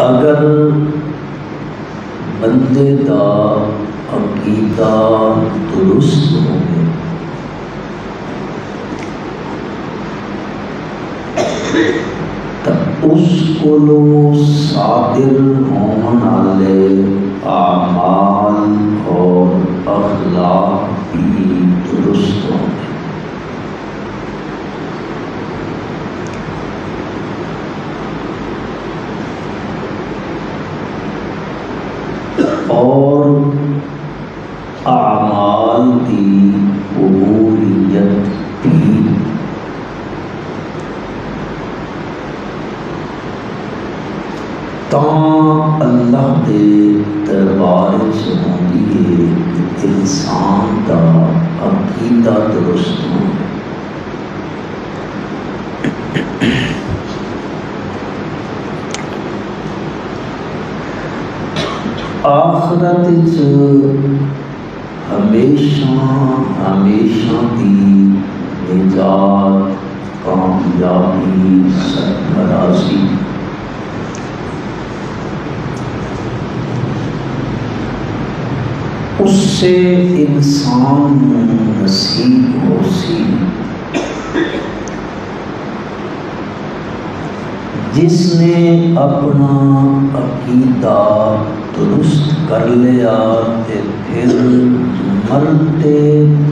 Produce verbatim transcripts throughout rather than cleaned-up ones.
अगर बंदे दा अकीदा दुरुस्त होवे तो उसको सादिर होने वाले आमाल और अखलाक भी दुरुस्त होंगे। और आमाल की कबूलियत भी अल्लाह के दरबार से होती है कि इंसान का अकीदा दुरुस्त हो। आखरत हमेशा हमेशा की निजात, कामयाबी, सरफराजी उससे इंसान नसीब हो सी जिसने अपना अकीदा दुरुस्त कर लिया ते फिर मरते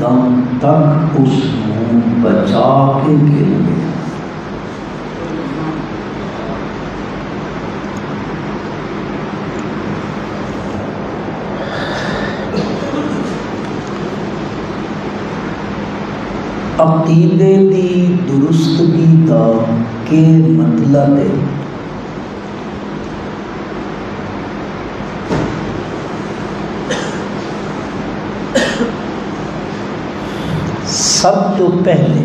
दम तक उसको बचा के गिर गया। अकीदे की दुरुस्तगी का के मतलब है सब तो पहले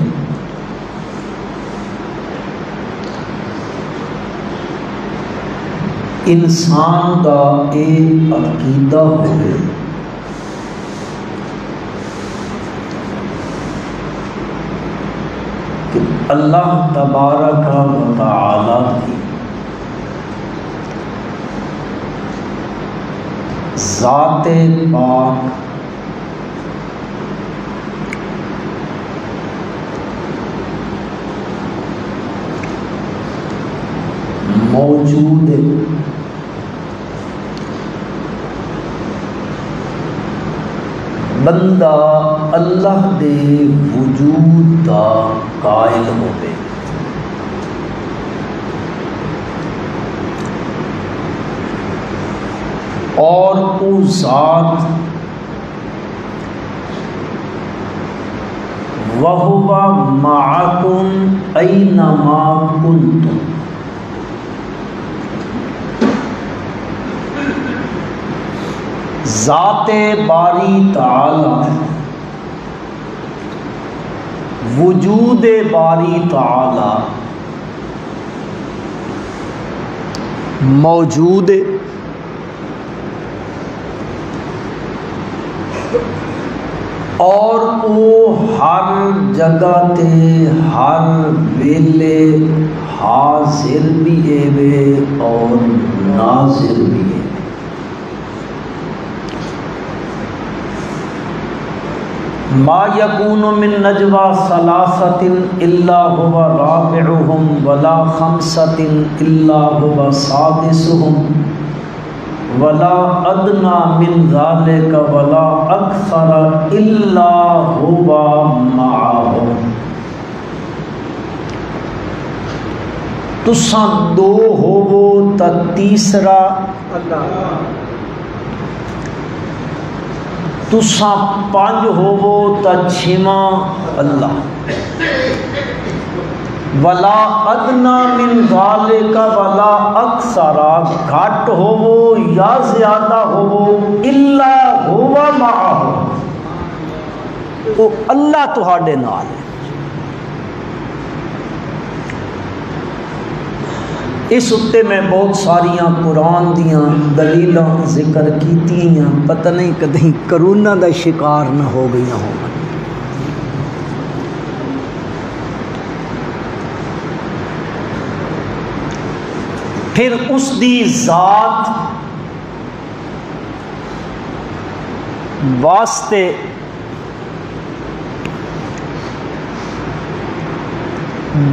इंसान का एक अकीदा होवे कि अल्लाह तबारक व तआला की ज़ाते पाक मौजूद बंदा अल्लाह के वजूद का कायल होवे। और वो ज़ात वहुवा मअकुम ऐनमा कुन्तुम, ज़ाते बारी ताला वजूद बारी ताला मौजूद और वो हर जगह ते हर वेले हाजिर भी है और नाजिर भी है। मा यकूनु मिन नजवा सलासतिन इल्ला हुवा राबिउहुम वला खम्सतिन इल्ला हुवा सादिसुहुम वला अदना मिन ज़ालिका वला अक्सरा इल्ला हुवा माअहुम। तुसां दो होवो ता तीसरा अल्लाह, तुसा पांच होवो ता छेवा अल्लाह, वला अदना मिन ज़ालिका वला अक्सरा घट होवो या ज्यादा होवो इल्ला हुवा माअहु, वो अल्लाह तुहाडे नाल। इस उत्ते मैं बहुत सारिया कुरान दियाँ दलीलों जिक्र की, पता नहीं कहीं करोना का शिकार न हो गई हो। फिर उस दी जात वास्ते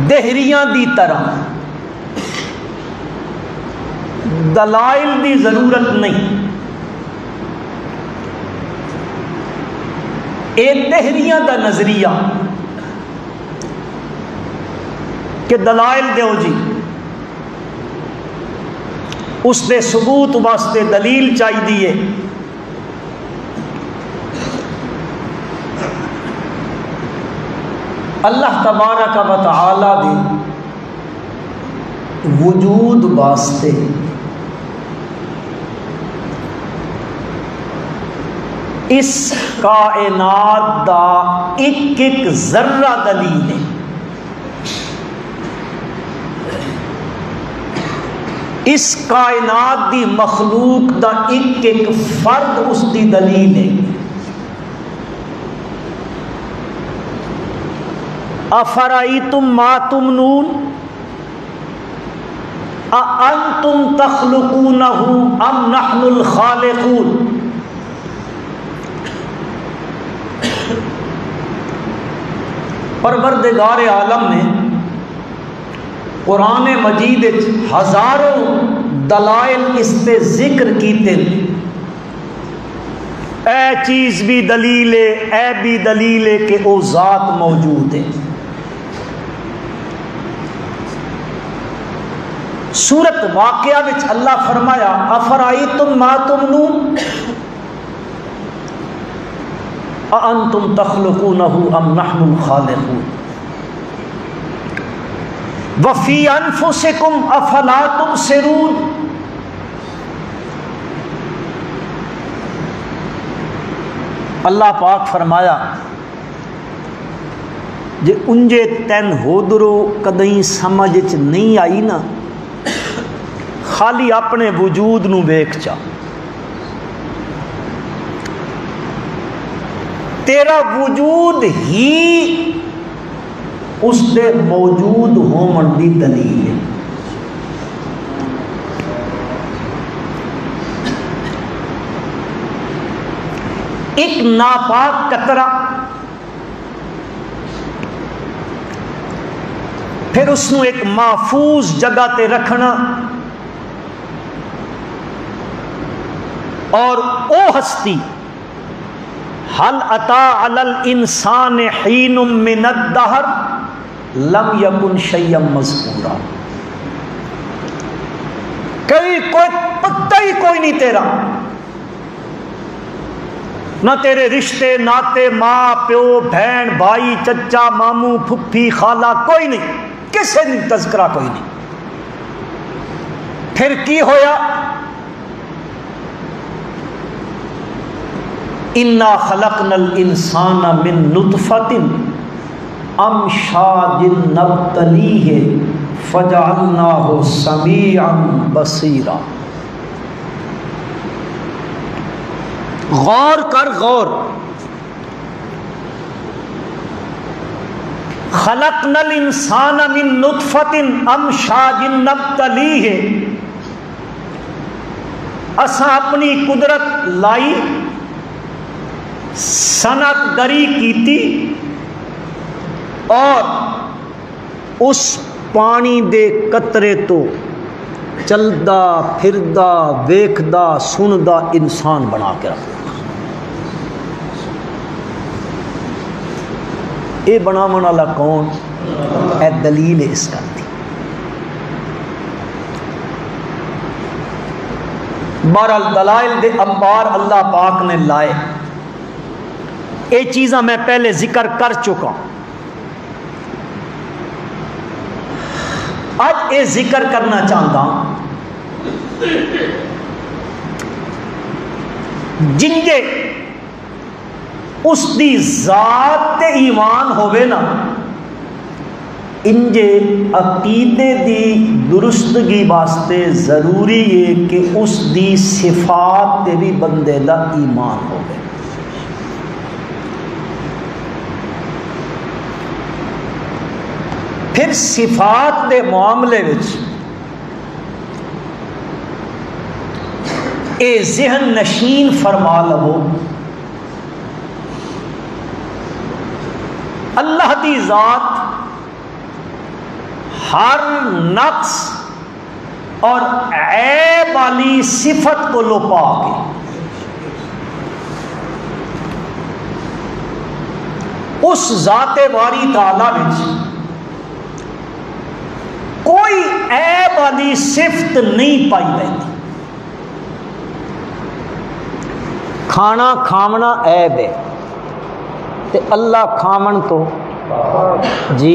देहरियां दी तरह दलाइल दी जरूरत नहीं। ये देहरियां दा नजरिया कि दलाइल दो जी, उसके सबूत वास्ते दलील चाहिए। अल्लाह तबारक व तआला दे वजूद वास्ते इस कायनात दा एक एक जर्रा दलील है, इस कायनात दी मखलूक दा एक एक फर्द उसकी दलील है। अफराइतुम मा तुमनून अ अंतुम तखलुकूनहु अम नहनुल खालिकून। परवरदिगार आलम ने कुरान मजीद हजारों दलाइल इस पे जिक्र कीते, ए चीज भी दलील है, ए भी दलील है कि वो जात मौजूद है। सूरत वाक़िया विच अल्लाह फरमाया अफराइतुम मा तुमनून अअंतुम तखलुकूनहु अम नहनुल खालिकून व फी अनफुसिकुम अफला तुबसिरून। अल्लाह पाक फरमाया जे उंजे तैन होदरो कदई समझ च नहीं आई ना, खाली अपने वजूद नू वेख चा, तेरा वजूद ही उसके मौजूद होने की दलील है। एक नापाक कतरा फिर उसनू एक महफूज जगह ते रखना और ओ हस्ती हल अता अलल इंसान हीनुम मिनद दहर लम यकुन शय्यम मज़कूरा। कहीं कोई पता ही कोई नहीं तेरा, ना तेरे रिश्ते नाते माँ प्यो बहन भाई चचा मामू फुफी खाला, कोई नहीं, किसे नहीं तज़करा, कोई नहीं। फिर की होया इन्ना खलकनल इंसाना मिन नुतफतिन अम्शाजिन नब्तलीह फजअलनाहु समीअन बसीरा। गौर कर, गौर, खलकनल इंसाना मिन नुतफतिन अम्शाजिन नब्तलीह। असा अपनी कुदरत लाई, सनतगरी कीती और उस पानी दे कतरे तो चलदा फिरदा वेखदा सुनदा इंसान बना के रख। ये बनावन वाला कौन है? दलील इस करती। बहरहाल दलाइल दे अंबार अल्लाह पाक ने लाए। ये चीज़ा मैं पहले जिक्र कर चुका, आज ये जिक्र करना चाहता हूं। जिंदे उसकी जात ते ईमान होवे ना, इंजे अकीदे दी दुरुस्तगी वास्ते जरूरी है कि उसकी सिफात ते भी बंदे दा ईमान होवे। फिर सिफात के मामले विच ए जहन नशीन फरमा लवो। अल्लाह की जात हर नक्स और ऐब वाली सिफत को लुपा के उस जाते बारी ताला विच कोई ऐब वाली सिफत नहीं पाई बैठी। खाना खावना ऐब है ते अल्लाह खावन तो जी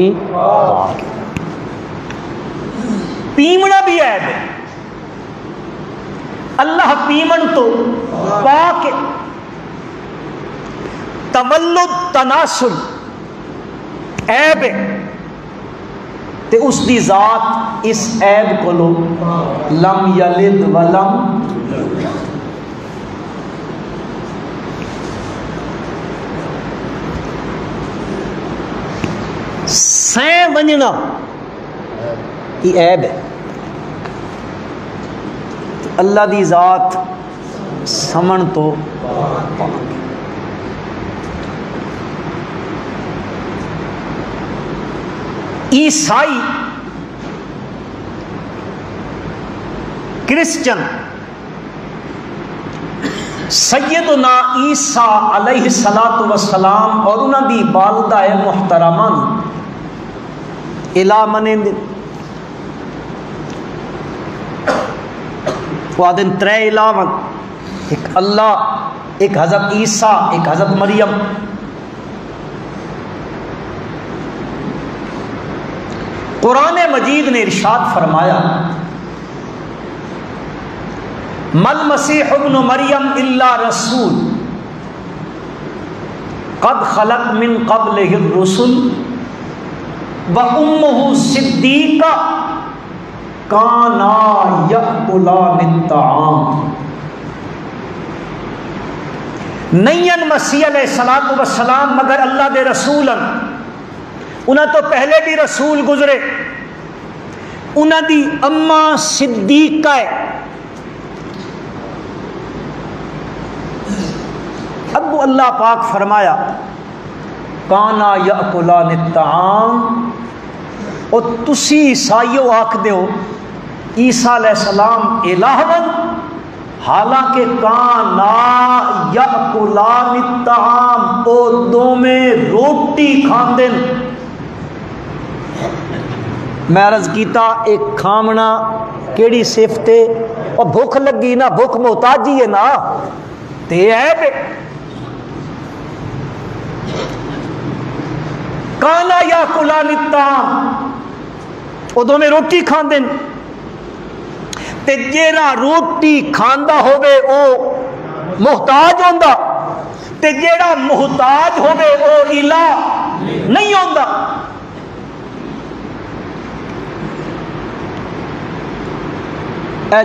पीवना भी ऐब है, अल्लाह पीवन तो पाक। तवल्लुद तनासुल ऐब ते उसकी जात इस ऐब को लो लम यलिद वलम सै बनना ये ऐब है। अल्लाह की जात समण तो ईसाई क्रिश्चन सैयदना ईसा अलैहि सलातु वसलाम और उन्होंने वालदा है मुहतरमा इला मने दिन त्रै इलावन, एक अल्लाह, एक हजरत ईसा, एक हजरत मरियम। कुरान मजीद ने इरशाद फरमाया मल मसीह इब्न मरियम इल्ला रसूल कद खलत मिन कब्लिहि रुसूल व उम्मुहु सिद्दीका काना यअकुलानि अत्ताआम। नयन मसीह अलैहिस्सलातु वस्सलाम मगर अल्लाह दे रसूलन, उन्हें तो पहले भी रसूल गुजरे। उन्होंने अम्मा सिद्दीका है। अब अल्लाह पाक फरमाया काना याकुलान अत्ताम, और तुसी ईसाइयों आखदे हो ईसा अलैहिस्सलाम इलाहवन, हालांकि काना याकुलान अत्ताम ओ दोवें रोटी खांदे। मैं अर्ज किया एक खामना केड़ी सिफत है, और भुख लगी ना, भुख मोहताजी है ना, ते ऐब। काला या कुला लिता ओ दोवें रोटी खांदे ते जेड़ा रोटी खांदा होवे ओ मोहताज होंदा ते जेड़ा मोहताज होवे ओ इला नहीं होंदा।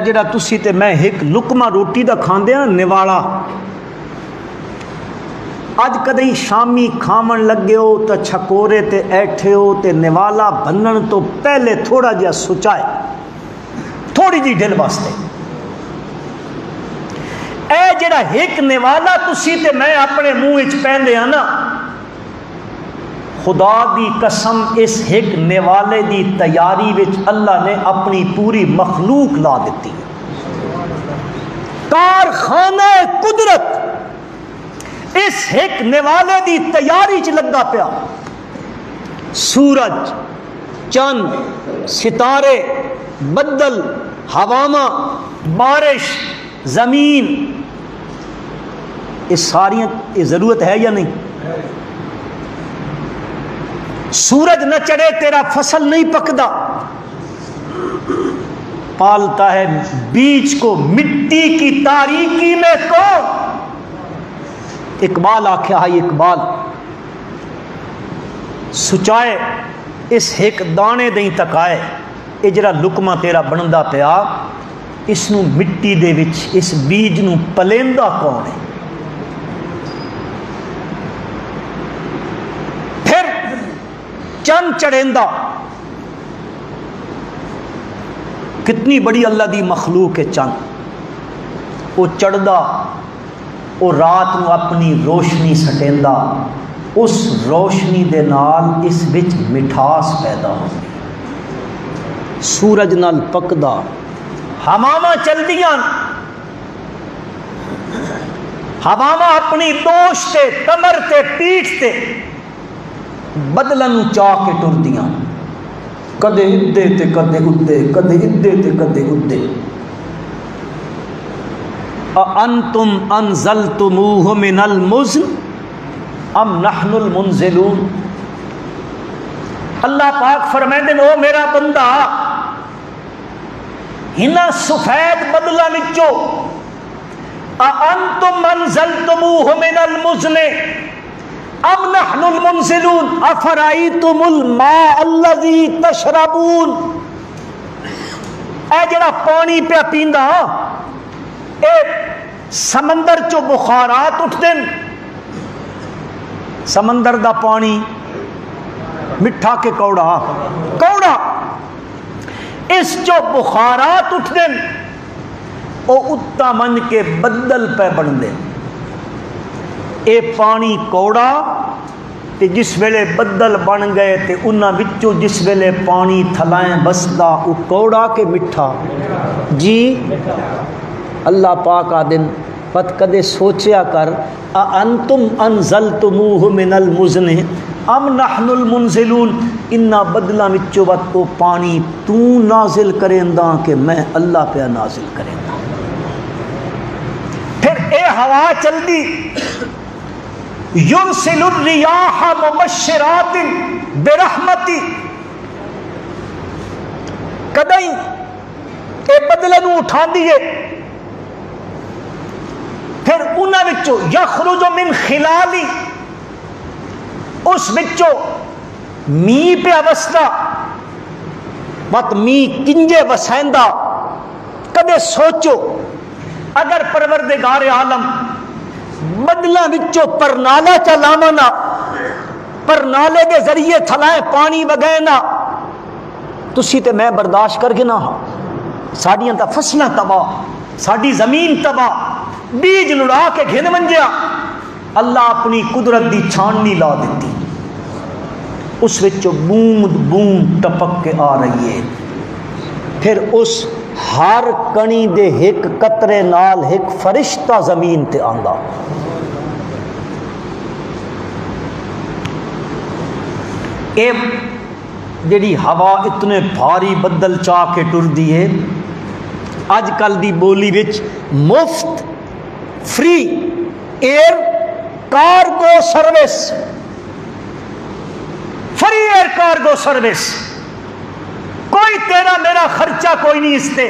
जिहड़ा तुसी ते मैं एक लुकमा रोटी दा खांदे ना निवाला, अज कदई शामी खावन लगे हो तो छकोरे ते ऐठे हो तो निवाला बनन तो पहले थोड़ा जिहा सुचाए, थोड़ी जी ढिल वास्ते। ऐ जिहड़ा एक निवाला तुसी ते मैं अपने मुँह विच पैंदे आ ना, खुदा दी कसम इस हिक निवाले दी तैयारी विच अल्लाह ने अपनी पूरी मखलूक ला दिती। कारखाना कुदरत इस हिक निवाले दी तैयारी च लगा पिया। सूरज, चंद, सितारे, बदल, हवामा, बारिश, जमीन, इस सारियां ये जरूरत है या नहीं? सूरज न चढ़े तेरा फसल नहीं पकता। पालता है बीज को मिट्टी की तारीकी में को। इकबाल आख्या है, इकबाल सुचाए इस एक दाने दई तक आए। ये जरा लुकमा तेरा बनता पिया, इसनू मिट्टी दे विच इस बीज नू पलेंदा कौन है? चंद चढ़ेंदा, कितनी बड़ी अल्लाह दी मखलूक है। चंद वो चढ़दा और रात को अपनी रोशनी सटेंदा, उस रोशनी दे नाल इस विच मिठास पैदा होती। सूरज नाल पकदा, हवावां चलदियां, हवावां अपनी दोश ते कमर ते पीठ ते बदलन चा के टुरदियां, कदे इद्दे ते कदे उद्दे, कदे इद्दे ते कदे उद्दे। अंतुम अनज़लतुमूहु मिनल मुज़्न अम नहनुल मुनज़िलून। अल्लाह पाक फरमाते ओ मेरा बंदा, हिना सफेद बदला विचो अंतुम अनज़लतुमूहु मिनल मुज़्न अम नहनुल मुनज़िलून अफराइतुमुल माअ अल्लज़ी तशरबून। ए जड़ा पानी पे पींदा, समंदर चो बुखारात उठते हैं। समंदर दा पानी मिठा के कौड़ा कौड़ा, इस चो बुखारात उठते हैं, वो उत्ता मन के बदल पे बनते हैं। ये पानी कौड़ा ते जिस वेले बदल बन गए ते उन्हां विचों जिस वेले पानी थलाएं बसदा, वो कौड़ा के मिठा जी। अल्लाह पाक आ दिन पत कदे सोचिया कर, अंतुम अनज़लतुमूहु मिनल मुज़्न अम नहनुल मुनज़िलून। इन्ना बदला विचों वत तो पानी तू नाजिल करेंदा कि मैं अल्लाह पे नाजिल करेंदा। फिर ए हवा चलदी, युरसिलुर रियाहा मुबश्शिरातिन बिरहमती। कदई ए बदलन उठांदी है, फिर उन्हां विचों यखरुजु मिन खिलाली, उस विचों मींह पे अवस्था मत मींह किंजे वसैंदा। कदे सोचो अगर परवरदिगार आलम बदला विचों परनाला चा लावना, परनाले के जरिए थलाए पानी वगैना, तुसी ते मैं बर्दाश्त करके ना हाँ। साड़ियां ता फसलां तबाह, साड़ी जमीन तबाह, बीज लुड़ा के घिन मंजिया। अल्लाह अपनी कुदरत की छाननी ला दी, उस विच बूंद बूंद टपक के आ रही है। फिर उस हर कणी दे एक कतरे नाल एक फरिश्ता जमीन ते आंदा। ए जेड़ी हवा इतने भारी बदल चा के टुरदी है, अजकल दी बोली विच मुफ्त free air cargo service, free air cargo service, कोई तेरा मेरा खर्चा कोई नहीं। इसते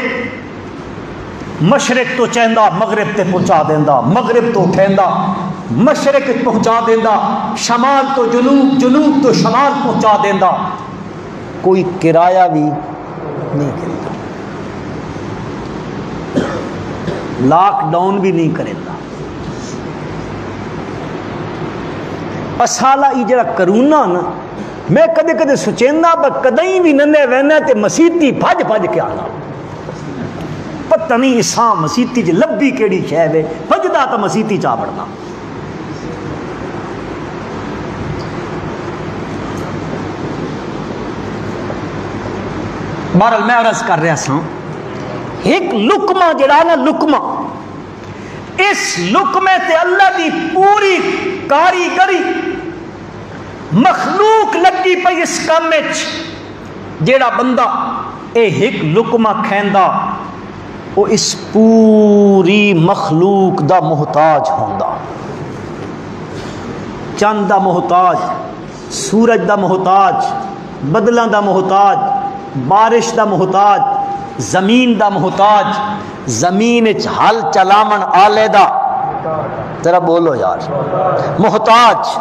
मशरक तो चाहता मगरब ते पहुंचा देंदा, मगरब तो उठेंदा मशरक पहुंचा देंदा, शमाल तो जनूब, जनूब तो शमाल पहुंचा देंदा। कोई किराया भी नहीं करेगा, लॉकडाउन भी नहीं करेगा। असाला ई जरा करोना ना, मैं कदे कदे सोचेंदा पर कदई भी नन्हे वहना ते मसीती भज भज के आना, पता नहीं इसा मसीती च लब्बी केड़ी शै वे, भजदा तो मसीती चा पड़ना। बहरहाल मैं अर्ज कर रहा सा, एक लुकमा जड़ा ना, लुकमा इस लुकमे ते अल्लाह की पूरी कारीगरी मखलूक लगी पई। इस काम जेड़ा बंदा यह एक लुकमा खैंदा, वो इस पूरी मखलूक दा मोहताज होंदा। चंद दा मोहताज, सूरज दा मोहताज, बदलों दा मोहताज, बारिश दा मोहताज, जमीन दा मोहताज, जमीन इच हल चलावन आले दा, तेरा बोलो यार मोहताज।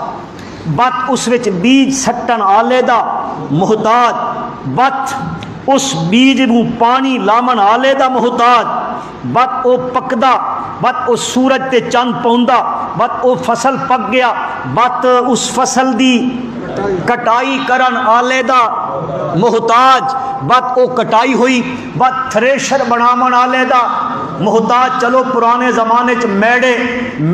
बत उस विच बीज सट्टन आले दा मोहताज, बत उस बीज नूं पानी लावन आले दा मोहताज, बत ओ पकदा, बत ओ सूरज ते चंद पौंदा, बत ओ फसल पक गया, बत उस फसल दी कटाई करन आलेदा मोहताज, बत ओ कटाई हुई बत थ्रेशर बनावन आलेदा मोहताज। चलो पुराने जमाने च मैडे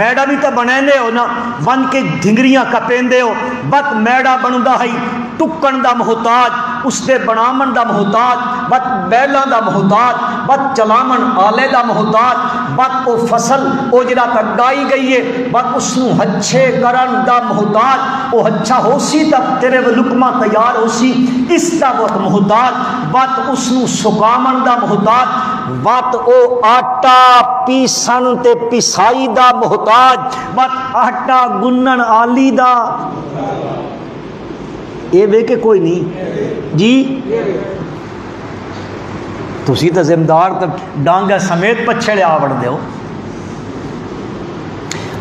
मैडा भी तो बनेंदे हो ना, बन के ढिंगरियां कपेंदे हो, बत मैडा बनदा है टुकन दा मोहताज, उसके बनावन दा मोहताज, बत बैलों दा मोहताज, बत चलावन आले दा मोहताज, बत वो फसल वो जिहड़ा तगाई गई है बत उसनू अच्छे करन दा मोहताज। वो अच्छा होसी तब तेरे लुकमा तैयार होसी इस दा वह मोहताज, बत उसनू सुकावन दा मोहताज, बत ओ आटा पीसन ते पिसाई दा मोहताज, बत आटा गुन्नन आली दा। ये वे के कोई नहीं जी, तुसी तो जिम्मेदार तो डांगा समेत पछड़े आवड़ दे हो।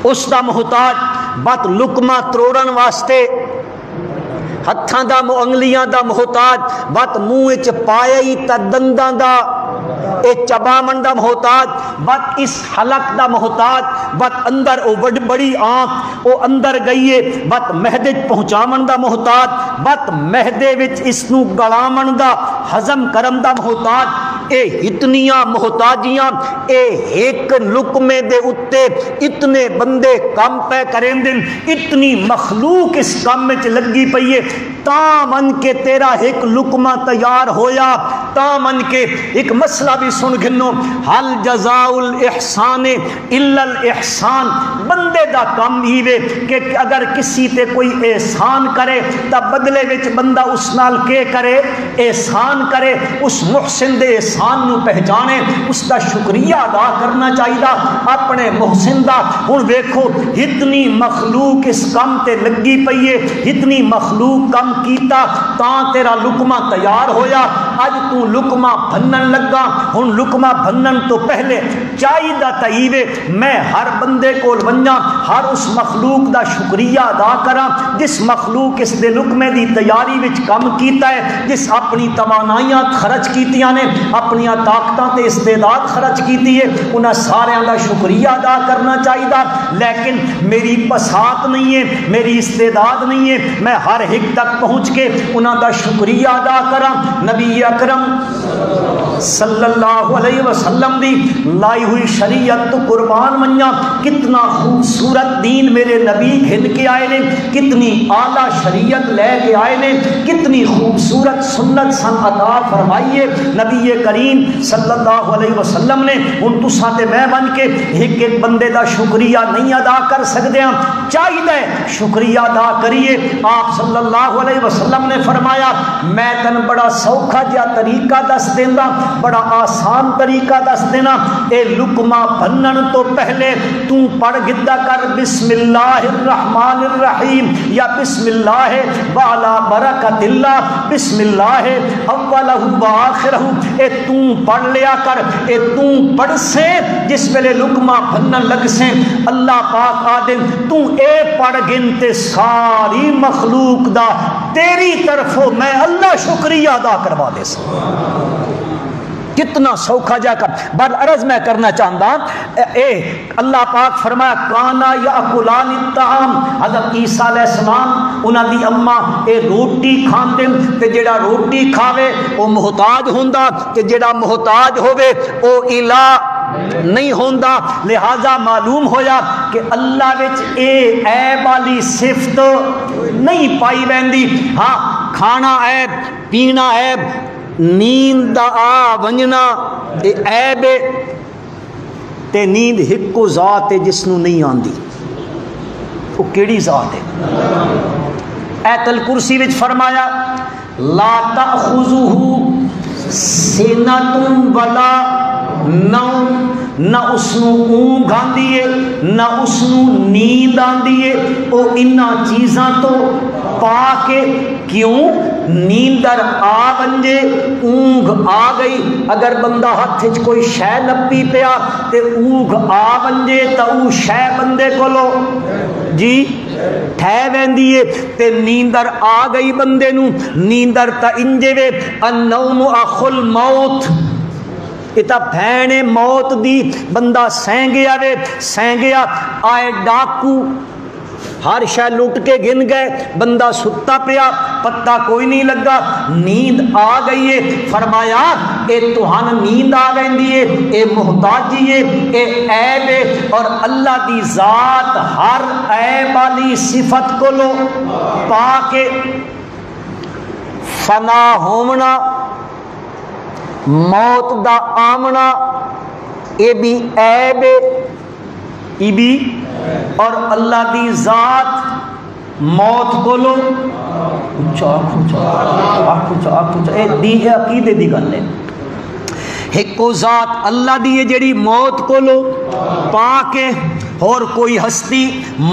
उस दा मोहताज, बत लुकमा त्रोड़न वास्ते हत्थां दा अंगलियां दा मोहताज, बत मुँह च पाया ही त दंदां दा ए चबामन दा मोहताज, बत इस हलक दा मोहताज, बत अंदर ओ बड़ बड़ी आँख ओ अंदर गई है, बत महदे पहुँचावन दा मोहताज, बत महदे विच इसनू गलामन दा हजम करम दा मोहताज। ए इतनियां मोहताजियां, ए एक लुकमे दे उत्ते इतने बंदे कम पै करें दिन, इतनी मखलूक इस काम में लगी पई है, ता मन के तेरा एक लुकमा तैयार होया। ता मन के एक मसला भी सुन घिनो, हल जजाउल एहसाने इल्लल एहसान, बंदे दा काम ही वे कि अगर किसी ते कोई एहसान करे तो बदले विच बंदा उस नाल के करे एहसान करे, उस मुहसिन दे एहसान नूं पहचाने, उसका शुक्रिया अदा करना चाहिए अपने मुहसिन दा। हुण वेखो इतनी मखलूक इस काम ते लगी पई है, इतनी मखलूक काम कीता तां तेरा लुकमा तैयार होया। अज तू लुकमा भन्नन लगा, हुण लुकमा भन्नन तो पहले चाहिदा तईवे मैं हर बंदे कोल वन्ना, हर उस मखलूक दा शुक्रिया अदा करां जिस मखलूक इस दे लुकमे दी तैयारी विच काम कीता है, जिस अपनी तवानाइयां खर्च कीतियां ने, अपनिया ताकतां ते इस्तेदाद खर्च कीती है, उन्हां सारियां दा शुक्रिया अदा करना चाहिदा। लेकिन मेरी बसात नहीं है, मेरी इस्तेदाद नहीं है, मैं हर एक तक पहुँच के उन्हां दा शुक्रिया अदा करां। नबी अकरम सल्लल्लाहु अलैहि वसल्लम दी लाई हुई शरीयत तो कुर्बान मन्ना, कितना खूबसूरत दीन मेरे नबी घिन के आए ने, कितनी आला शरीयत ले के आए ने, कितनी खूबसूरत सुन्नत सन अता फरमाई है नबी करीम सल्लल्लाहु अलैहि वसल्लम ने। हुण तुसां ते मैं बन के एक एक बंदे दा शुक्रिया नहीं अदा कर सकदे आं, चाहिदा है शुक्रिया अदा करिए। आप सल्लल्लाहु अलैहि वसल्लम ने फरमाया मैं तन बड़ा सौखा जिहा तरीका दस देंदा, बड़ा आसान तरीका दस देना, ए लुकमा भन्नन तो पहले तू पढ़ गिद्दा कर बिस्मिल्लाहिर्रहमानिर्रहीम या बिस्मिल्लाह वाला बरकतिल्लाह बिस्मिल्लाह अव्वलहु व आखिरहु, ए तू पढ़ लिया कर, ए तू पढ़ से जिस वेले लुकमा भन्नन लग से अल्लाह पाक आदिन तू ए पढ़ गिनते सारी मखलूक दा तेरी तरफों मैं अल्लाह शुक्रिया अदा करवा दे स, कितना सौखा जाकर। बर अर्ज मैं करना चाहता, अल्लाह पाक फरमाया काना याकुलानि ताम, हज़रत ईसा अलैहिस्सलाम उन्हां दी अम्मा ए रोटी खांदे, ते जेड़ा रोटी खावे ओ मोहताज हुंदा, ते जेड़ा मोहताज होवे ओ इला नहीं होंदा। लिहाजा मालूम होया कि अल्लाह विच ए ऐब वाली सिफत नहीं पाई वैंदी। हाँ, खाना ऐब, पीना ऐब, नींद आ वंजना ए ऐब ते नींद हिको जात है जिसनू नहीं आती, वो केड़ी जात है। ऐतल कुर्सी विच फरमाया ला तअखुज़ुहु सिनतुन वला नौम, ना उसनू ऊँघ आती है ना उसनू नींद आती है, वो इन्हां चीज़ां तो पा के, क्यों नींदर आ बंजे ऊँघ आ गई। अगर बंदा हथ च कोई शह लपी पिया तो ऊँघ आ बंजे तो ऊ शह बंदे कोलो जी ठह वैंदी है, ते नींदर आ गई बंदे नू। नींदर तो इंजे वे अन्नौम अखुल मौत, इता भैने मौत दी, बंदा सह गया वे सह गया आए डाकू हर शय लूट के गिन गए, बंदा सुत्ता पिया पत्ता कोई नहीं लगा, नींद आ गई है। फरमाया ए तुहान नींद आ गई है, ए मोहताजी है, ए ऐब है, और अल्लाह की जात हर ऐब वाली सिफत को लो पा के फना होना, मौत दा आमना ये भी ऐब है भी, और अल्लाह की जात मौत को लो अकीदे की गल है। एको जात अल्लाह दी जड़ी मौत को लो पाक है, और कोई हस्ती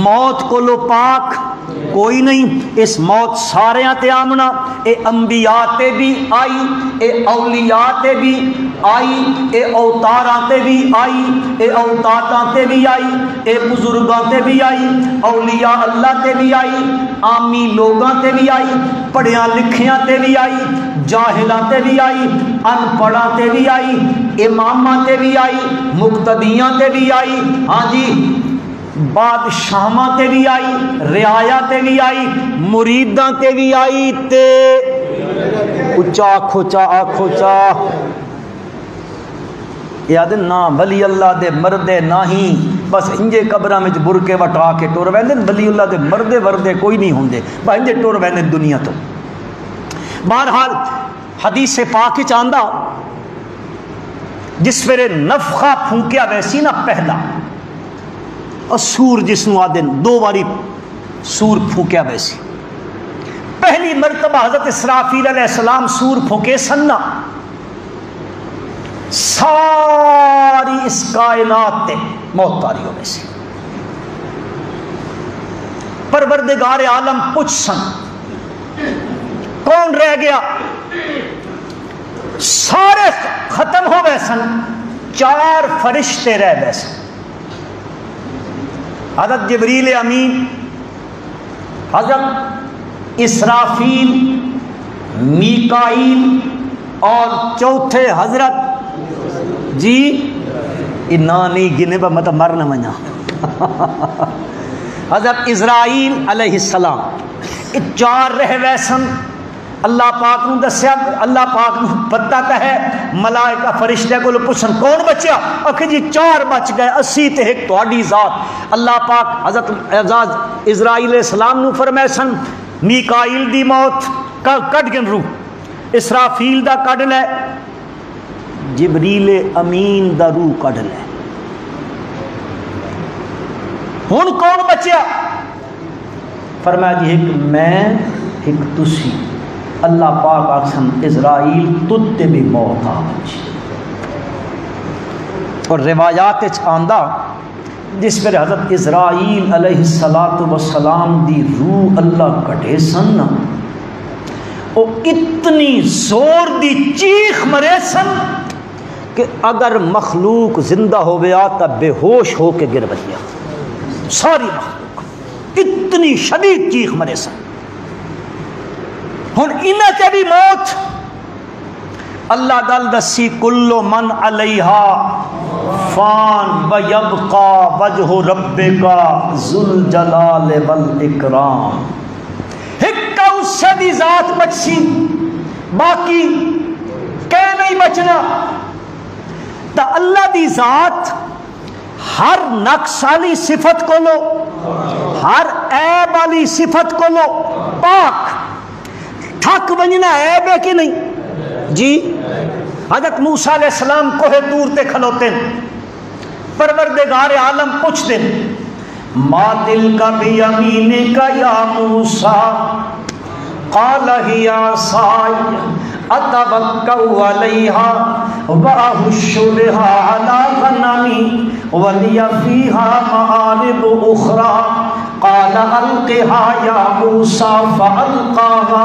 मौत को लो पाक कोई नहीं। इस मौत सारिया ते आमना, ए अंबिया ते भी आई, ए औलिया ते भी आई, ए अवतारा ते भी आई, ए अवतारा ते भी आई, ए बुजुर्गां ते भी आई, औलिया अल्लाह ते भी आई, आमी लोगां ते भी आई, पढ़िया लिखिया ते भी आई, जाहिलां ते भी आई, अनपढ़ां ते भी आई, इमामां ते भी आई, मुक्तदियां ते भी आई, हाँ जी बादशाहां ते भी आई, रियाया ते भी आई, मुरीदां ते भी आई, ते उच्चा खोचा आखोचा याद ना वली अल्लाह दे मरदे ना ही बस इंजे कबरां में बुरके वटा के टुर वैंदे, वली अल्लाह दे मरदे वरदे कोई नहीं होंदे, बस इंजे टुर वैंदे दुनिया तो। बहरहाल हदीस पाक च आंदा जिस वेरे नफखा फूंकिया वैसी ना पहला और सूर जिसनों आदि दो बारी सूर फूकिया वैसी। पहली मरतबा हजरत इसराफील अलैहिस्सलाम सूर फूके सन्ना सारी इस कायनात मौतारियों में से परवरदिगार आलम पुछ सन कौन रह गया, सारे खत्म हो गए सन, चार फरिश्ते रह गए सन। हजरत जिब्रील अमीन, हजरत इसराफील, मीकाईल और चौथे हजरत जी इना नहीं गिने पर मत मर न मना हजरत इजराइल अलैहिस्सलाम। चार रह वैसन अल्लाह पाक नू दस्या, अल्लाह पाक नू पता तो है, मलाइका फरिश्ते को पुछन कौन बचया, आखे जी चार बच गए, अस्सी ते एक तुहाडी जात। अल्लाह पाक हजरत आजाद इजराइल सलाम नू फरमैसन मीकाईल दी मौत का कट गन रूह, इसराफील दा कट लै, जिबरील अमीन दा रूह कट लै, हुन कौन बचया? फरमाया जी एक मैं एक तुसी। अल्लाह पाक आखसन इजराइल तुत्ते भी मौत आ गई। और रिवायात आंदा जिस पर हजरत इजराइल अलैहिस्सलातु वस्सलाम दी रूह अल्लाह कटे सन, वो इतनी जोर दी चीख मरे सन कि अगर मखलूक जिंदा हो गया तो बेहोश होके गिर बनिया, सारी मखलूक इतनी शदीद चीख मरे सन। हुन इन्हां च भी मौत अल्लाह गल दसी, कुल्लो मन अलैहा फान व यबका वजहु रब्बिका जुल जलाल वल इकराम। हिक्का उससे दी जात बची, बाकी कह नहीं बचना। तो अल्लाह दी जात हर नक्स वाली सिफत को लो, हर ऐब वाली सिफत को लो पाक। थक बनना ऐब है कि नहीं जी? हजरत मूसा अलैहिस्सलाम कोहे तूर ते खलोते हैं, परवरदिगार आलम पूछते हैं मा तिलका बियमीनिका या मूसा, क़ाल हिया आसाया अतवक्कउ अलैहा व अहुश्शु बिहा अला गनमी व लिय फ़ीहा मआरिब उख़रा, क़ाल अलक़िहा या मूसा फ़अल्क़ाहा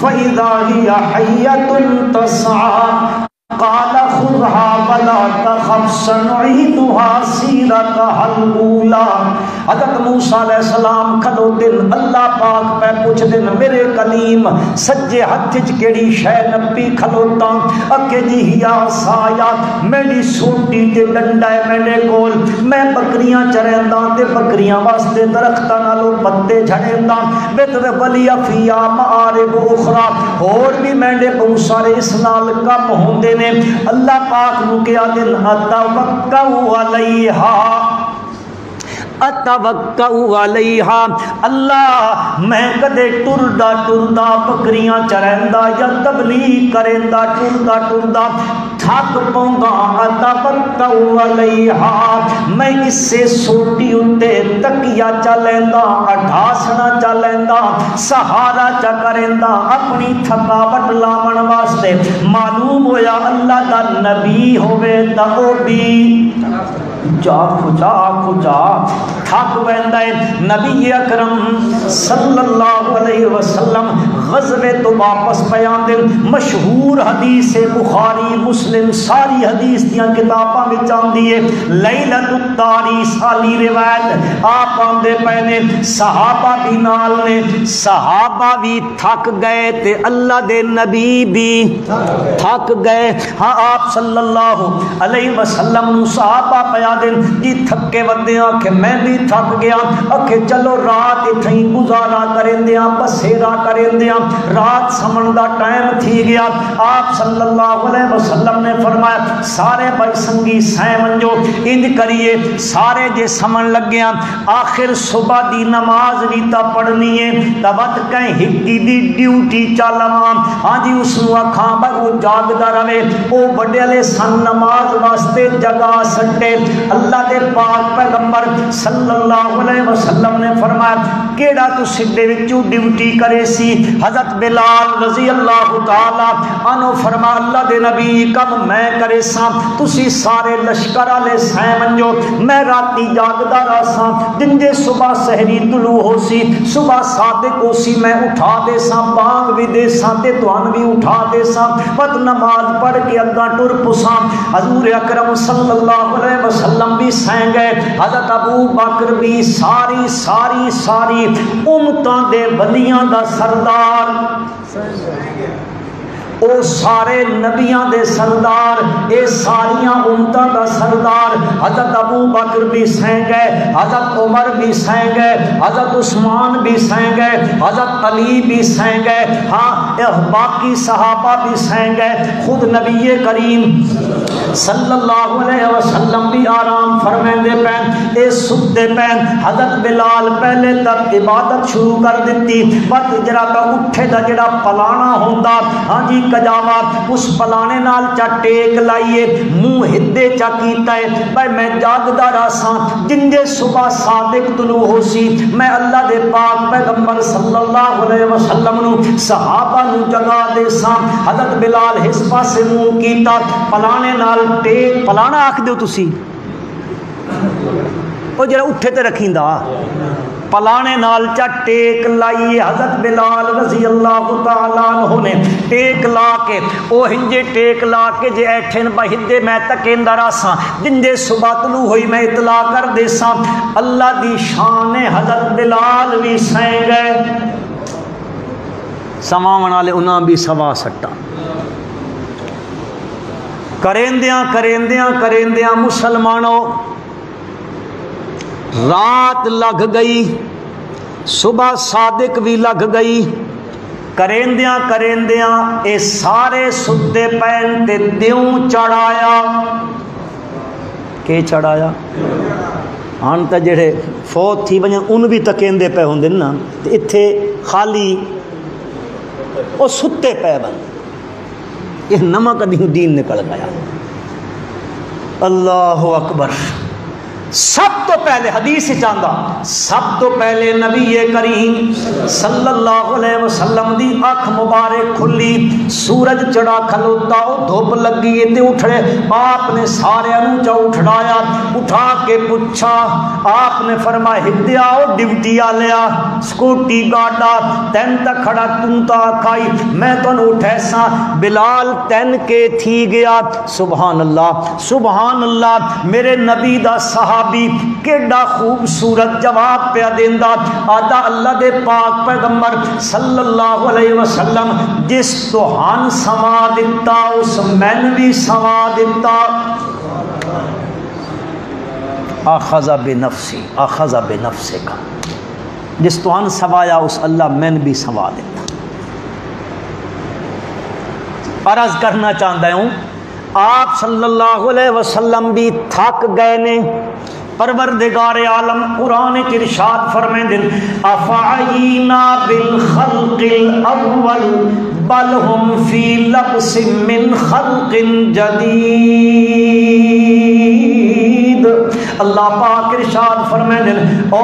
फ़इज़ा हिय हय्यतुन तस्अ। हज़रत मूसा अलैहिस्सलाम कदों दिन अल्लाह पाक मैं पूछ दिन मेरे कलीम सज्जे हथ च केड़ी शै नपी खलोता अके जी हिया साया मेरी सोटी ते डंडा है मेरे कोल मैं बकरियां चरैंदा ते बकरियां वास्ते दरख्तां नालों पत्ते झड़ैंदा बितर बलिया फिया मारे उखरा और भी मेरे बहुत सारे इस नाल कम होंदे ने। अल्लाह पाक नू किया दिन आता वक्का अलैहा अल्लाह मैं कदे टुरदा टुरदा बकरियां चरैंदा या तबलीग करेंदा टुरदा टुरदा थक पौंदा अतवक्कउ अलैहा मैं इसे सोटी उत्ते तकिया चा लैंदा अठासना चा लैंदा सहारा चा करेंदा अपनी थकावट लावण वास्ते। मालूम होया अल्लाह दा नबी होवे ता ओ भी जा खुजा खुजा थक पैंदा है। नबी अकरम सल्लल्लाहु अलैहि वसल्लम गज़वे तो वापस पयान दिन मशहूर हदीस है बुखारी मुस्लिम सारी हदीस दियां किताबां विच आंदी है लैलतुत तारीस आली रिवायत आप आंदे पए ने सहाबा भी नाल ने सहाबा भी थक गए ते अल्लाह दे नबी भी थक गए। हाँ आप सल्लल्लाहु अलैहि वसल्लम सहाबा पया दिन जी थके बंदे आखे मैं भी थक गया आखे चलो रात इथे गुजारा करेंदियां बसेरा करेंदियां रात समण दा टाइम थी गया। आप सल्लल्लाहु अलैहि वसल्लम ने फरमाया सारे भाई संगी सहमन जो इंज करिए सारे जे समण लग्या आखिर सुबह दी नमाज भी ता पढ़नी है तबत कहीं हिक्की दी ड्यूटी चा लवा। हाँ जी उसनू आखा भाई वो जागदा रवे वो बड़े वाले सन नमाज वास्ते जगा सटे। अल्लाह दे पाक पैगंबर सल्लल्लाहु अलैहि वसल्लम ने फरमाया केड़ा तू सिद्धे विचू ड्यूटी करे सी। हज़रत बिलाल रज़ी अल्लाह तआला अन्हु फरमा अल्लाह दे नबी कम मैं करे सा तुसी सारे लश्कर आले सहमन जो मैं राती जागदा रहा सा दिंजे सुबह सहरी तुलू हो सी सुबह सादिक हो सी मैं उठा दे सा बांग भी दे सा ते तुहान भी उठा दे सा पत नमाज पढ़ के अग्गा टुर पुसा। हजूर अकरम सल्लल्लाहु अलैहि वसल्लम भी सह गए हज़रत अबू बकर भी सारी सारी सारी उम्मतां दे वलियां दा सरदार ओ सारे नबियां दे सरदार ये सारियां उम्मतां दा सरदार हज़रत अबू बकर भी सह गए हज़रत उमर भी सह गए हज़रत उस्मान भी सह गए हज़रत अली भी सह गए। हाँ बाकी सहाबा भी सह गए खुद नबी करीम सल्लल्लाहु अलैहि वसल्लम भी आराम फरमाते पैन ये सुते पैन। हज़रत बिलाल पहले तक इबादत शुरू कर दी पर जरा उठे का जरा पलाना होंदा हाँ जी कजावा उस पलाने नाल चा टेक लाइए मुँह हिदे चा कीता है भाई मैं जागदा रासा जिंदे सुबह सादिक तुलू हो सी मैं अल्लाह दे पाक पैगंबर सल्लल्लाहु अलैहि वसल्लम नू सहाबा नू जगा दे सा। हज़रत बिलाल इस पासे मुँह कीता पलाने नाल टेक पलाना आखदे हो तुसी ओ जरा उठे ते रखींदा पलाने नाल चा टेक लाई। हज़रत बिलाल रज़ी अल्लाह तआला अन्हु ने टेक ला के ओ हिंजे टेक ला के जे ऐठन बहिंदे मैं तकेंदा रासा जिंदे सुबह तलू हुई मैं इतला कर देसा अल्लाह दी शान है। हज़रत बिलाल भी सह गए समावण वाले उन्हां भी सवा सट्टा करेंदियां करेंदियां करेंदियां मुसलमानों रात लग गई सुबह सादिक भी लग गई करेंदिया करेंदिया ये सारे सुते पैन ते त्यों चढ़ाया के चढ़ाया हन तो जेडे फौत थी वजन उन भी तकेंदे पे होंदे ना ते इत्थे खाली वो सुते पे बन ये नमक अदी दीन निकल गया। अल्लाह अकबर। सब तो पहले हदीस चांदा सब तो पहले नबी करीम सल्लल्लाहु अलैहि वसल्लम दी अख मुबारक खुली सूरज चढ़ा खलोता धुप लगी ते उठड़े आप ने सारे चा उठड़ाया उठा के पूछा आपने फरमाया हिद्या ड्यूटी आ लिया स्कूटी गाडा तैन ता खड़ा तू ता खाई मैं तन उठैसा बिलाल तैन के थी गया। सुभान अल्लाह सुभान अल्लाह। मेरे नबी दा सहाबी केड़ा खूबसूरत जवाब पे देंदा। आदा अल्लाह दे पाक पैगंबर सल्लल्लाहु अलैहि वसल्लम जिस तुहान समा दिता उस मैन भी समा दिता। आखज़ा बेनफसी आखज़ा बेनफसे का जिस तुहान सवाया उस अल्लाह मैन भी समा देता। अर्ज़ करना चाहता हूँ आप सल्लल्लाहु अलैहि वसल्लम भी थक गए ने। परवरदिगार आलम कुरान च इरशाद फरमाते हैं अफ़अयीना बिल खल्क़िल अव्वल बल हुम फ़ी लब्सिम मिन खल्क़िन जदीद। अल्लाह पाक इरशाद फरमाते हैं ओ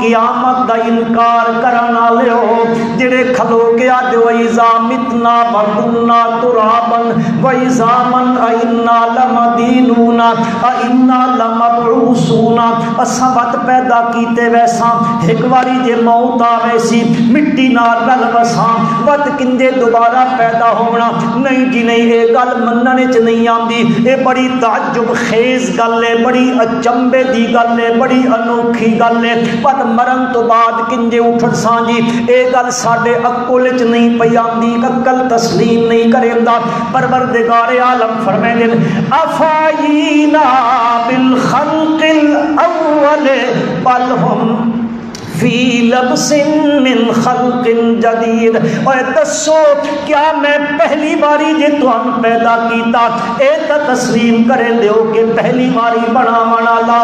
क़यामत दा इनकार करन वाले हो जिहड़े खलो के अज वइज़ा मितना वकुन्ना तुराबन वइज़ा मन इन्ना लमदीनूना अ इन्ना लमबऊस सूना। असा वत पैदा कीते वैसा एक बारी जे मौत आवे सी मिट्टी नाल रल वसा वत किंजे दोबारा पैदा होना। नहीं जी नहीं ये गल मनने च नहीं आंदी। ये बड़ी ताजुब खेज गल है बड़ी अचंभे दी गल है बड़ी अनोखी गल है। पर मरण तो बाद किंजे उठण सां जी ये गल साडे अक्ल च नहीं पई आंदी। अक्ल तस्लीम नहीं करेंदा। परवरदिगार आलम फरमाएंगे अफ़ायीना बिल खल्क़ अव्वल बल हुम फी लब्सिन मिन खल्किन जदीद। और दसो क्या मैं पहली बारी जे तुहानू पैदा कीता ए तां तस्लीम करें दो कि पहली बारी बनावण आला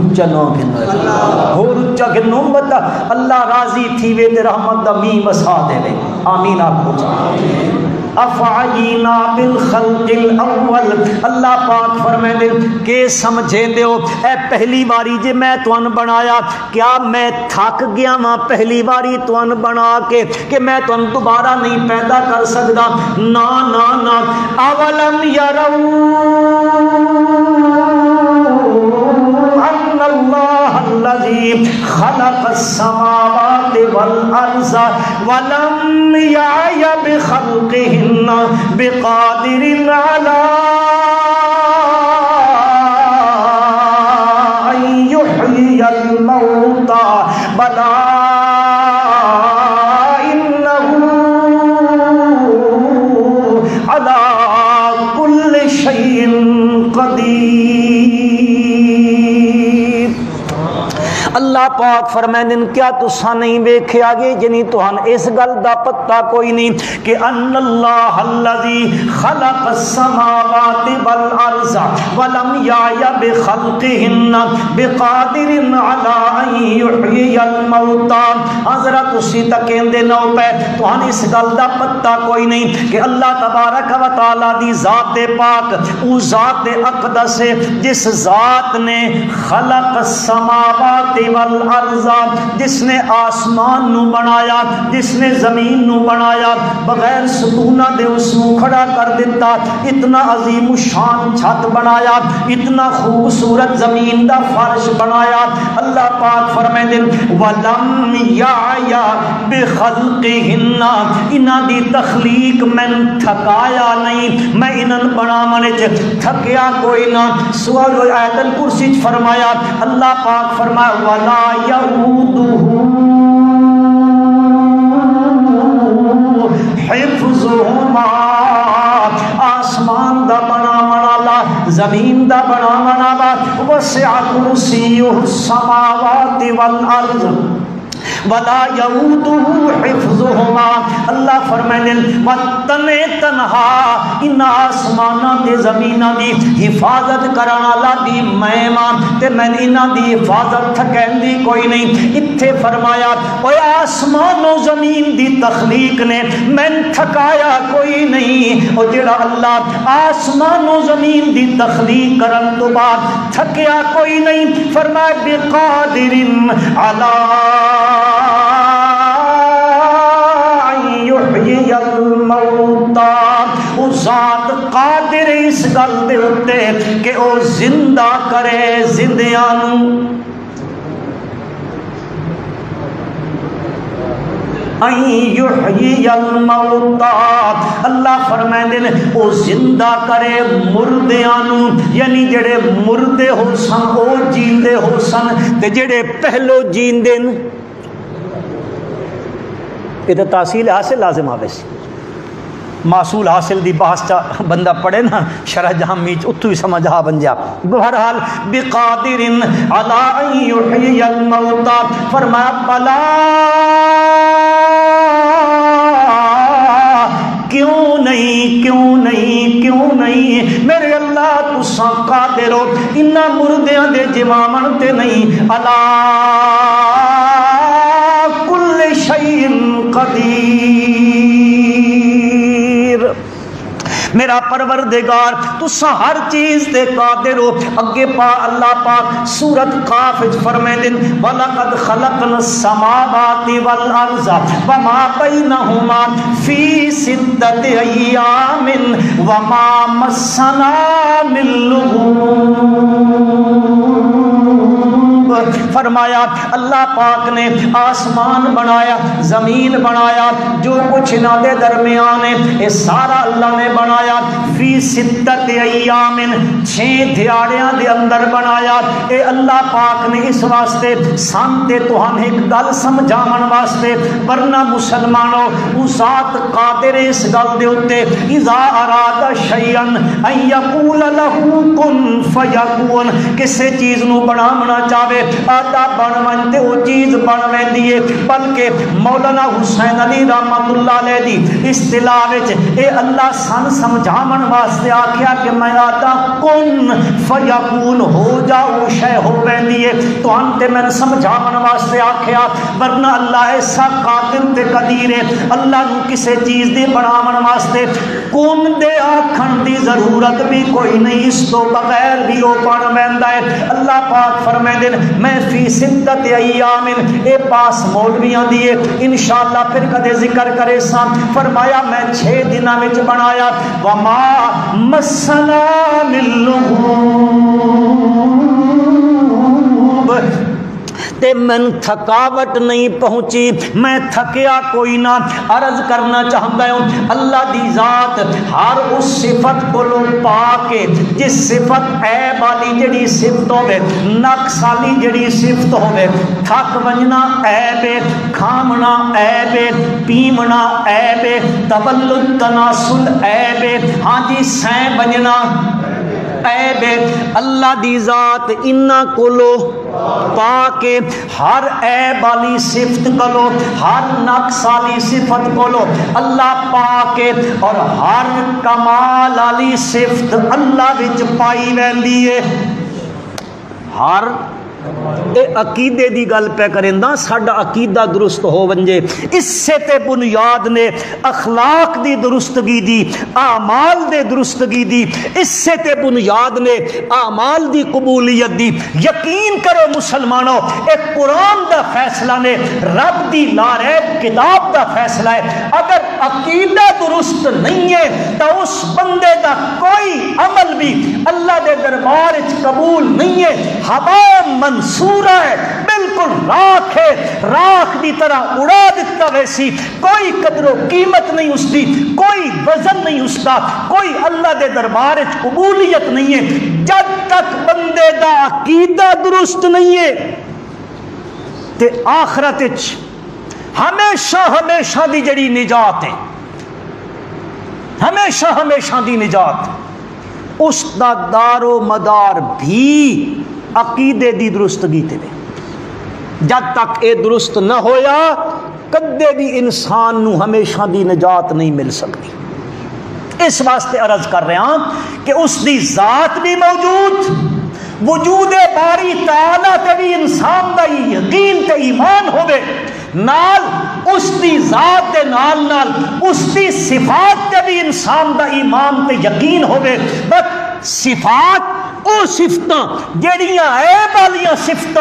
उच्चा ना गिनो होर उच्चा गिनो बता अल्लाह राजी थीवे ते रहमत दा मी वसा देवे। आमीन। आपको अफ़अयीना बिल खल्क़िल अव्वल अल्लाह पाक फरमाते के समझे दो ए पहली बारी जे मैं तुहान बनाया क्या मैं थक गया वहाँ पहली बारी तुहान बना के कि मैं तुहान दोबारा नहीं पैदा कर सकदा। ना ना ना अवलम यरौ अन्नल्लाहल्लज़ी खलक़स समावाति वल अर्ज़ा वलम याय बिखल्क़िहिन्ना बिक़ादिरिन अला अन युह्यियल मौता बला इन्नहु अला कुल्लि शयइन क़दीर। अल्लाह पाक फरमाते हैं क्या तुसा नहीं वेखे आगे जनी तुहान इस गल का पत्ता कोई नहीं कि अन्नल्लाहल्लज़ी खलक़स समावाति वल अर्ज़ा वलम याय बिखल्क़िहिन्ना बिक़ादिरिन अला अन युह्यियल मौता। हज़रत तुसी तां कहंदे ना पे तुहान इस गल का पत्ता कोई नहीं कि अल्लाह तबारक व तआला दी ज़ात पाक ओ ज़ात अक़दस है जिस ज़ात ने खलक़स समावाति वल अर्ज़ा जिसने आसमान नू बनाया जिसने जमीन नू बनाया बगैर सुतूना दे उसनू खड़ा कर दिता। इतना अजीम शान छत बनाया इतना खूबसूरत जमीन दा फर्श बनाया। अल्लाह पाक फरमाते हैं वलम याया बिखल्क़िहिन्ना इन्हां दी तखलीक मैं थकाया नहीं मैं इन्हन बनावणे च थकिया कोई ना। सुभान अल्लाह। आयतुल कुर्सी च फरमाया अल्लाह पाक फरमाया वला यऊदुहु हिफ्ज़ुहुमा। आसमान दा बनावण आला जमीन दा बनावण आला वसिअ कुर्सियुहुस समावाति वल अर्ज़ वला यऊदुहु हिफ्ज़ुहुमा। अल्लाह फरमाते हैं वतने तनहा इन आसमाना ते ज़मीना दी हिफाजत करन वाला दी मैं मां ते मैं इन्हां दी हिफाजत थकैन दी कोई नहीं। इत्थे फरमाया ओए आसमानो ज़मीन दी तखलीक ने मैं थकाया कोई नहीं। ओ जेड़ा अल्लाह आसमानो ज़मीन दी तखलीक करन तो बाद थकिया कोई नहीं। फरमाया बिक़ादिरिन अला कादिर इस गल दे उत्ते कि ओ जिंदा करे जिंदियां नू। अल्लाह फरमाते ने वो जिंदा करे मुर्दियां नूं, यानी जेड़े मुर्दे हो सन वो जींदे हो सन ते जेड़े पहलो जींदे न। इहदा तासील हासिल लाजिम आवे सी। मासूल हासिल दी बहस च बंदा पढ़े ना शरह जामी उत्थू ही समझ आ बन जा। बहरहाल बिकादिरिन अला युहियल मौता फरमाया बला क्यों नहीं क्यों नहीं क्यों नहीं मेरे अल्लाह तुसा कादिर हो इन्ना मुर्दियां दे जिवावन ते नहीं। अला कुल्ले शैइन कदीर मेरा परवरदिगार तुसा हर चीज दे कादिर हो। अगे पा अल्लाह पाक सूरत काफ च फरमाते हैं वलकद खलकना समावाति वल अर्ज़ वमा बैनहुमा फी सित्तति अय्यामिन वमा मस्सना मिन लुगूब। फरमाया अल्लाह पाक ने आसमान बनाया, जमीन बनाया, जो कुछ इन्हां दे दरमियान है ये सारा अल्लाह ने बनाया। फी सित्तति अय्यामिन छह दिहाड़ियां दे अंदर बनाया। ये अल्लाह पाक ने इस वास्ते सांते तुहाने एक गल समझावन वास्ते, वरना मुसलमानों उसात कादिर इस गल दे उत्ते इज़ा अरादा शयअन अन यकूल लहू कुन फयकून। किसी चीज़ नूं बनावना चाहे आटा बन बनते वो चीज़ बन रही है। बल्कि मौलाना हुसैन अली रहमतुल्लाह अलैहि दी इस्तिलाह विच ये अल्लाह सन समझावन वास्ते आख्या कि मैं आटा कुन फयकून हो जाओ शय हो पैंदी है। तो अंते मैंने समझावन वास्ते आख्या, वरना अल्लाह ऐसा कादिर ते कदीर है अल्लाह नूं किसी चीज़ दी बनावन वास्ते कुन दे आखण दी जरूरत भी कोई नहीं, इस तो बगैर भी वो बन पैंदा है। अल्लाह पाक फरमाते हैं मैं फी सिद्दत अय्यामिन ए पास मौलवियां दिए इंशाअल्लाह फिर कदे जिक्र करे सा। फरमाया मैं छः दिनों में बनाया वमा मस्सना मिन लुगूब ते मन थकावट नहीं पहुंची, मैं थकिया कोई ना। अर्ज करना चाहता हूँ अल्लाह दी जात हर उस सिफत को पा के जिस सिफत ऐब वाली जड़ी सिफत होवे, नक्स वाली जड़ी सिफत होवे, थक वजना ऐब है, खामना ऐब है, पीमना ऐब है, तवल्लुद तनासुल ऐब है, हाँ जी सै वजना ऐब है। अल्लाह दी जात इन्ना कोलो पाके हर ऐब वाली सिफत कलो, हर नक्स वाली सिफत कलो अल्लाह पाके, और हर कमाल वाली सिफत अल्लाह विच पाई रही है। हर ए अकीदे दी गल पे करेंदा, साडा अकीदा दुरुस्त हो वंजे, इससे ते बुनियाद ने अखलाक दी दुरुस्तगी दी, आमाल दे दुरुस्तगी दी, इससे ते बुनियाद ने आमाल दी कबूलियत दी। यकीन करो मुसलमानों ए कुरान दा फैसला ने, रब दी लारैब किताब दा फैसला है। अगर अकीदा दुरुस्त नहीं है तो उस बंदे दा कोई अमल भी अल्लाह दे दरबार च कबूल नहीं है। हवा मंसूरा है, बिल्कुल राख है, राख की तरह उड़ा दिता। वैसी कोई कदरों कीमत नहीं उसकी, कोई वजन नहीं उसका, कोई अल्लाह के दरबार च कबूलियत नहीं है जब तक बंदे का अकीदा दुरुस्त नहीं है। ते आखरत हमेशा हमेशा की जड़ी निजात है, हमेशा हमेशा की निजात, उसका दारो मदार भी अकीदे दी दुरुस्तगी ते वे। जब तक ये दुरुस्त न होया कदे भी इंसान नू हमेशा दी निजात नहीं मिल सकती। इस वास्ते अर्ज कर रहा कि उसकी जात भी मौजूद, वजूद बारी ताला ते भी इंसान दा यकीन ते ईमान होवे, नाल उसकी जात के नाल नाल उसकी सिफात ते भी इंसान दा ईमान ते यकीन होवे। बस सिफात ओ सिफत जड़ियां ऐब वाली सिफत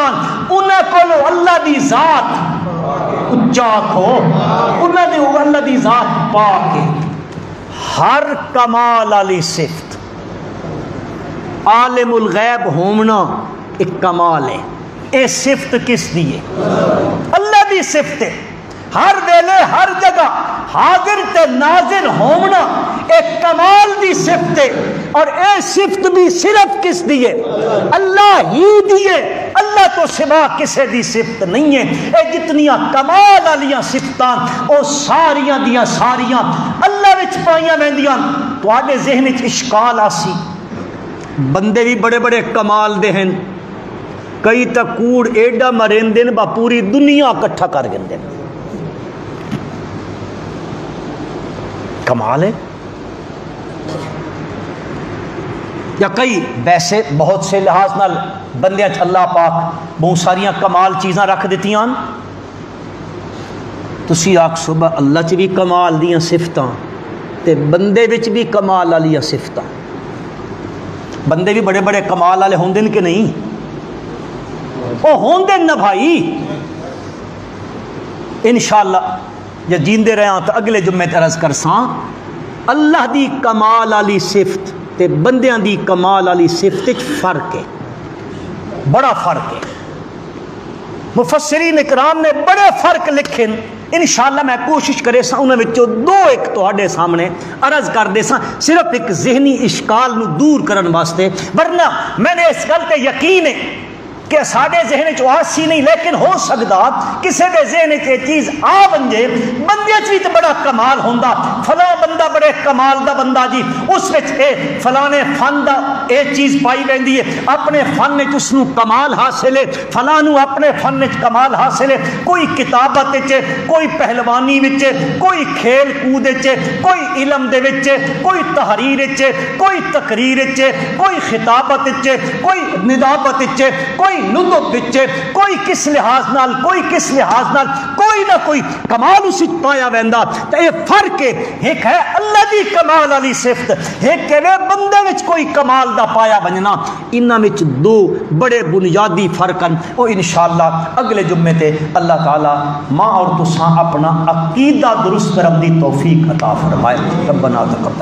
उन्हां कोलों अल्लाह दी जात उच्चा आखो, उन्हां दी अल्लाह दी जात पाके। हर कमाल वाली सिफत, आलिमुल गैब होना एक कमाल है। ये सिफत किस दी है? अल्लाह दी सिफत है। हर वेले हर जगह हाजिर ते नाजिर होना एक कमाल दी सिफत है। और ये सिफत भी सिर्फ किस दिए? अल्लाह ही दिए। अल्लाह तो सिवा किसी दी सिफत नहीं है। ये जितनियां कमाल वाली सिफतां वो सारियां दियां सारियां अल्लाह विच पाइयां वैंदियां। तुहाडे ज़हन विच इश्काल आसी, बंदे भी बड़े बड़े कमाल दे हैं, कई तो कूड़ एडा मरेंदे ने बा पूरी दुनिया इकट्ठा कर देंदे ने। कमाल है। या कई वैसे बहुत से लिहाज नाल बंदे अल्लाह पाक बहुत सारियां कमाल चीज़ां रख दित्तियां। तुसी आख सुबह अल्लाह च भी कमाल दियां सिफतां ते बंदे विच भी कमाल वाली सिफतां। बंदे भी बड़े बड़े कमाल वाले होंदे ने कि नहीं? ओ होंदे न भाई। इंशाअल्लाह जे जींदे रहां तो अगले जुम्मे तरस करसा अल्लाह दी कमाल वाली सिफत ते बंदियां दी कमाल वाली सिफत च फर्क है, बड़ा फर्क है। मुफस्सिरीन इकराम ने बड़े फर्क लिखे। इंशाअल्लाह मैं कोशिश करे सा उन्हां विचों दो एक तुहाडे सामने अर्ज कर दे सा, सिर्फ एक जहनी इश्काल नूं दूर करन वास्ते। वरना मैंने इस गल ते यकीन है कि साढ़े जहन च आसी नहीं, लेकिन हो सकता किसी के जहन च चीज़ आ बन जाए। बंदे च भी तो बड़ा कमाल होंदा, फलां बंदा बड़े कमाल दा बंदा जी, उस विच फलाने फन दा यह चीज़ पाई पैंदी है, अपने फन में उसनू कमाल हासिल है, फलां नू अपने फन में कमाल हासिल है। कोई किताबत च, कोई पहलवानी विच, कोई खेल कूद च, कोई इलम दे विच, कोई तहरीर च, कोई तकरीर च, कोई खिताबत च, कोई निदाबत च, कोई नुदब बिचे, कोई किस लिहाज नाल, कोई किस लिहाज नाल, कोई ना कोई कमाल उसी पाया वेंदा। तो ये फर्क है। एक है अल्लाह दी कमाल वाली सिफत, एक है बंदे विच कोई कमाल दा पाया बनना। इन्हां विच दो बड़े बुनियादी फर्क हैं। और इंशाअल्लाह अगले जुम्मे ते अल्लाह ताला माँ और तुसां अपना अकीदा दुरुस्त करने की तौफीक अता फरमाए। रब्बना तक़ब्बल।